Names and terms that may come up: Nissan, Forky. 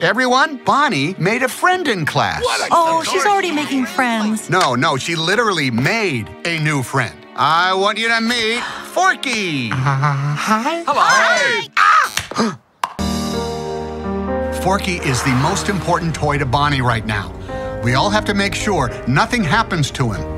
Everyone, Bonnie made a friend in class. Oh, she's already making friends. No, she literally made a new friend. I want you to meet Forky. Hi. Hello. Hi. Ah! Forky is the most important toy to Bonnie right now. We all have to make sure nothing happens to him.